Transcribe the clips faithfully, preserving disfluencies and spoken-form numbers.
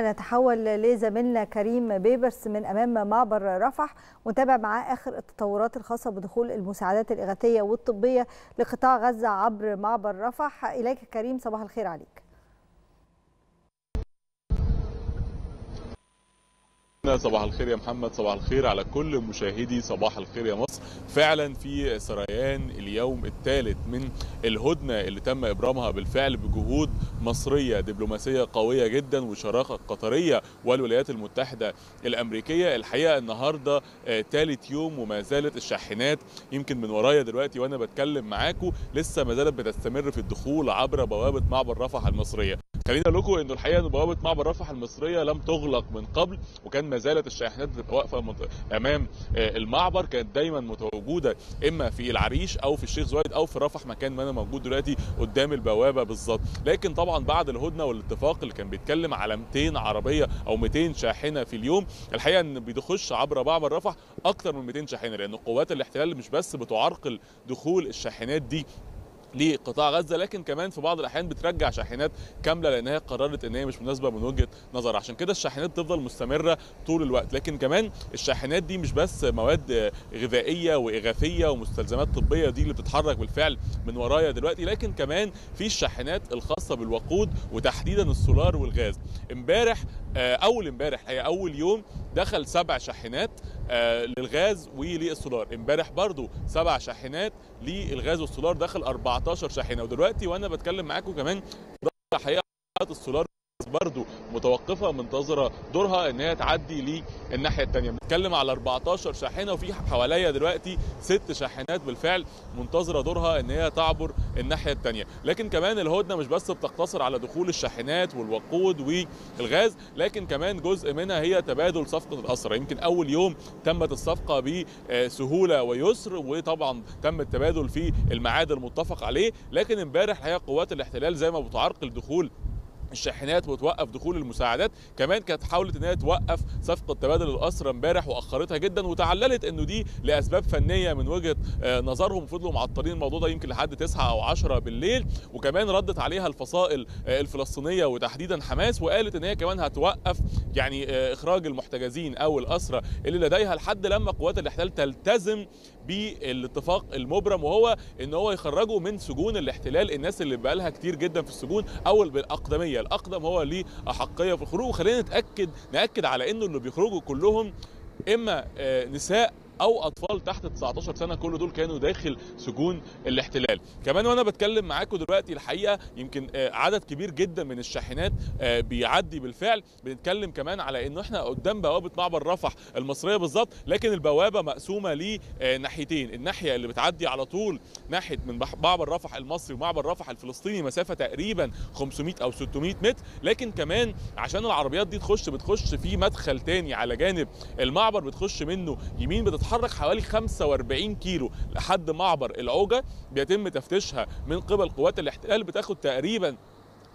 نتحول لزميلنا كريم بيبرس من امام معبر رفح ونتابع معاه اخر التطورات الخاصه بدخول المساعدات الاغاثيه والطبيه لقطاع غزه عبر معبر رفح. اليك كريم، صباح الخير عليك. صباح الخير يا محمد، صباح الخير على كل مشاهدي صباح الخير يا مصر. فعلا في سريان اليوم الثالث من الهدنه اللي تم ابرامها بالفعل بجهود مصريه دبلوماسيه قويه جدا وشراكه قطريه والولايات المتحده الامريكيه. الحقيقه النهارده ثالث يوم وما زالت الشاحنات، يمكن من ورايا دلوقتي وانا بتكلم معاكم، لسه ما زالت بتستمر في الدخول عبر بوابه معبر رفح المصريه. خلينا اقول لكم انه الحقيقه بوابه معبر رفح المصريه لم تغلق من قبل، وكان ما زالت الشاحنات بتبقى واقفه امام المعبر، كانت دايما متواجده اما في العريش او في الشيخ زويد او في رفح، مكان ما انا موجود دلوقتي قدام البوابه بالظبط. لكن طبعا بعد الهدنه والاتفاق اللي كان بيتكلم على مئتين عربيه او مئتين شاحنه في اليوم، الحقيقه ان بيخش عبر معبر رفح اكثر من مئتين شاحنه، لان قوات الاحتلال مش بس بتعرقل دخول الشاحنات دي لقطاع غزه، لكن كمان في بعض الاحيان بترجع شاحنات كامله لانها قررت ان هي مش مناسبه من وجهه نظرها. عشان كده الشاحنات بتفضل مستمره طول الوقت، لكن كمان الشاحنات دي مش بس مواد غذائيه واغاثيه ومستلزمات طبيه دي اللي بتتحرك بالفعل من ورايا دلوقتي، لكن كمان في الشاحنات الخاصه بالوقود وتحديدا السولار والغاز. امبارح اول امبارح هي اول يوم دخل سبع شاحنات للغاز وللسولار، امبارح برضو سبع شاحنات للغاز والسولار، دخل أربعتاشر شاحنه، ودلوقتي وانا بتكلم معاكم كمان الحقيقه السولار برضو متوقفه منتظره دورها ان هي تعدي للناحيه الثانيه. بنتكلم على أربعتاشر شاحنه وفي حواليا دلوقتي ست شاحنات بالفعل منتظره دورها ان هي تعبر الناحيه الثانيه. لكن كمان الهدنه مش بس بتقتصر على دخول الشاحنات والوقود والغاز، لكن كمان جزء منها هي تبادل صفقه الاسرى. يمكن اول يوم تمت الصفقه بسهوله ويسر، وطبعا تم التبادل في الميعاد المتفق عليه، لكن امبارح الحقيقه قوات الاحتلال زي ما بتعرقل دخول الشاحنات وتوقف دخول المساعدات، كمان كانت حاولت انها توقف صفقه تبادل الاسرى امبارح واخرتها جدا، وتعللت انه دي لاسباب فنيه من وجهه نظرهم، فضلوا معطلين الموضوع ده يمكن لحد تسعة او عشرة بالليل. وكمان ردت عليها الفصائل الفلسطينيه وتحديدا حماس، وقالت ان هي كمان هتوقف يعني اخراج المحتجزين او الاسرى اللي لديها لحد لما قوات الاحتلال تلتزم بالاتفاق المبرم، وهو ان هو يخرجوا من سجون الاحتلال الناس اللي بقالها كتير جدا في السجون او بالاقدميه، الاقدم هو ليه احقيه في الخروج. وخلينا نتاكد ناكد على انه اللي بيخرجوا كلهم اما نساء او اطفال تحت تسعتاشر سنه، كل دول كانوا داخل سجون الاحتلال. كمان وانا بتكلم معاكم دلوقتي الحقيقه يمكن عدد كبير جدا من الشاحنات بيعدي بالفعل، بنتكلم كمان على انه احنا قدام بوابه معبر رفح المصريه بالظبط، لكن البوابه مقسومه لناحيتين، الناحيه اللي بتعدي على طول ناحيه من معبر رفح المصري ومعبر رفح الفلسطيني مسافه تقريبا خمسمية او ستمية متر، لكن كمان عشان العربيات دي تخش بتخش في مدخل تاني على جانب المعبر، بتخش منه يمين، بتتحرك حوالي خمسة وأربعين كيلو لحد معبر العوجة، بيتم تفتيشها من قبل قوات الاحتلال، بتاخد تقريبا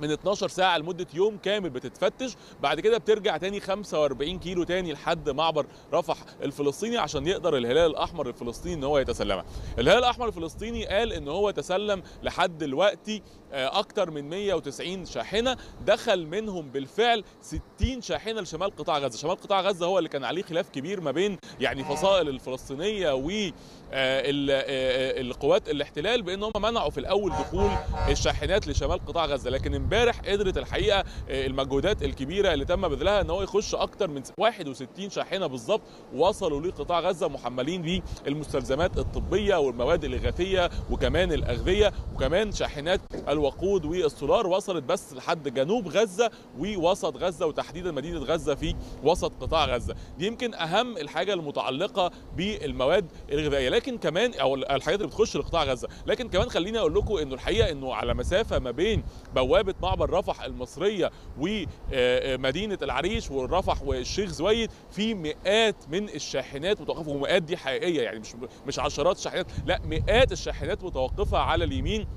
من اتناشر ساعة لمدة يوم كامل بتتفتش، بعد كده بترجع تاني خمسة وأربعين كيلو تاني لحد معبر رفح الفلسطيني عشان يقدر الهلال الأحمر الفلسطيني ان هو يتسلمها. الهلال الأحمر الفلسطيني قال ان هو تسلم لحد دلوقتي أكتر من مية وتسعين شاحنة، دخل منهم بالفعل ستين شاحنة لشمال قطاع غزة. شمال قطاع غزة هو اللي كان عليه خلاف كبير ما بين يعني فصائل الفلسطينية والقوات الاحتلال، بان هم منعوا في الأول دخول الشاحنات لشمال قطاع غزة، لكن امبارح قدرت الحقيقه المجهودات الكبيره اللي تم بذلها ان هو يخش اكتر من واحد وستين شاحنه بالظبط، وصلوا لقطاع غزه محملين بالمستلزمات الطبيه والمواد الاغاثيه وكمان الاغذيه وكمان شاحنات الوقود والسولار، وصلت بس لحد جنوب غزه ووسط غزه وتحديدا مدينه غزه في وسط قطاع غزه. دي يمكن اهم الحاجه المتعلقه بالمواد الغذائيه، لكن كمان او الحاجات اللي بتخش لقطاع غزه. لكن كمان خليني اقول لكم انه الحقيقه انه على مسافه ما بين بوابه معبر رفح المصرية ومدينة العريش والرفح والشيخ زويد في مئات من الشاحنات متوقفة، ومئات دي حقيقية يعني مش مش عشرات الشاحنات، لا مئات الشاحنات متوقفة على اليمين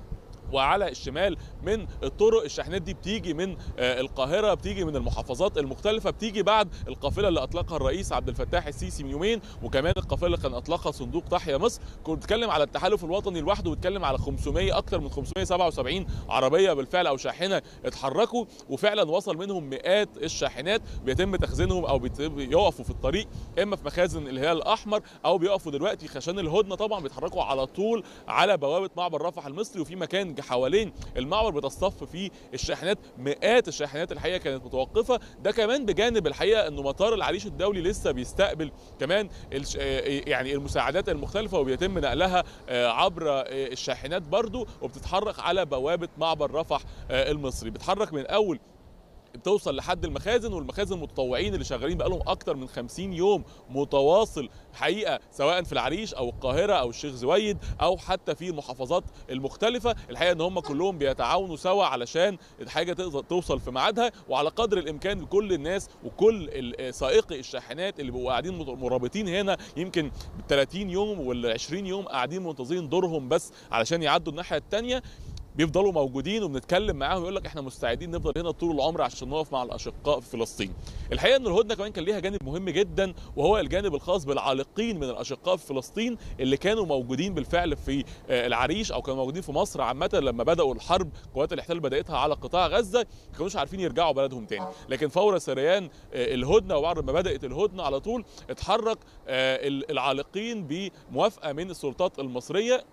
وعلى الشمال من الطرق. الشاحنات دي بتيجي من القاهرة، بتيجي من المحافظات المختلفة، بتيجي بعد القافلة اللي أطلقها الرئيس عبد الفتاح السيسي من يومين، وكمان القافلة اللي كان أطلقها صندوق تحيا مصر. كنت بتكلم على التحالف الوطني لوحده، وبتكلم على خمسمية أكتر من خمسمية وسبعة وسبعين عربية بالفعل أو شاحنة اتحركوا، وفعلا وصل منهم مئات الشاحنات بيتم تخزينهم أو بيقفوا في الطريق إما في مخازن الهلال الأحمر أو بيقفوا دلوقتي عشان الهدنة. طبعا بيتحركوا على طول على بوابة معبر رفح المصري، وفي مكان حوالين المعبر بتصطف فيه الشاحنات، مئات الشاحنات الحقيقه كانت متوقفه. ده كمان بجانب الحقيقه انه مطار العريش الدولي لسه بيستقبل كمان يعني المساعدات المختلفه، وبيتم نقلها عبر الشاحنات برضو، وبتتحرك على بوابه معبر رفح المصري. بتتحرك من اول بتوصل لحد المخازن، والمخازن متطوعين اللي شغالين بقالهم اكتر من خمسين يوم متواصل حقيقه، سواء في العريش او القاهره او الشيخ زويد او حتى في المحافظات المختلفه. الحقيقه ان هم كلهم بيتعاونوا سوا علشان الحاجه تقدر توصل في ميعادها، وعلى قدر الامكان كل الناس وكل سائقي الشاحنات اللي بيبقوا قاعدين مرابطين هنا يمكن ب ثلاثين يوم ولا عشرين يوم قاعدين منتظرين دورهم بس علشان يعدوا الناحيه الثانيه، بيفضلوا موجودين وبنتكلم معاهم، يقول لك احنا مستعدين نفضل هنا طول العمر عشان نقف مع الاشقاء في فلسطين. الحقيقه ان الهدنه كمان كان ليها جانب مهم جدا، وهو الجانب الخاص بالعالقين من الاشقاء في فلسطين اللي كانوا موجودين بالفعل في العريش او كانوا موجودين في مصر عامه لما بداوا الحرب، قوات الاحتلال بداتها على قطاع غزه، ما كانوش عارفين يرجعوا بلدهم تاني. لكن فور سريان الهدنه وبعد ما بدات الهدنه على طول اتحرك العالقين بموافقه من السلطات المصريه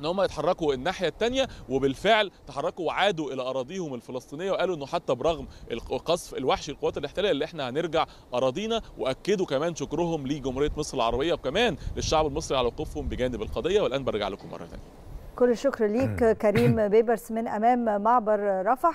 ان هم يتحركوا الناحيه الثانيه، وبالفعل تحركوا وعادوا الى اراضيهم الفلسطينيه، وقالوا انه حتى برغم القصف الوحشي لقوات الاحتلال اللي احنا هنرجع اراضينا. واكدوا كمان شكرهم لجمهوريه مصر العربيه وكمان للشعب المصري على وقوفهم بجانب القضيه. والان برجع لكم مره ثانيه. كل الشكر ليك كريم بيبرس من امام معبر رفح.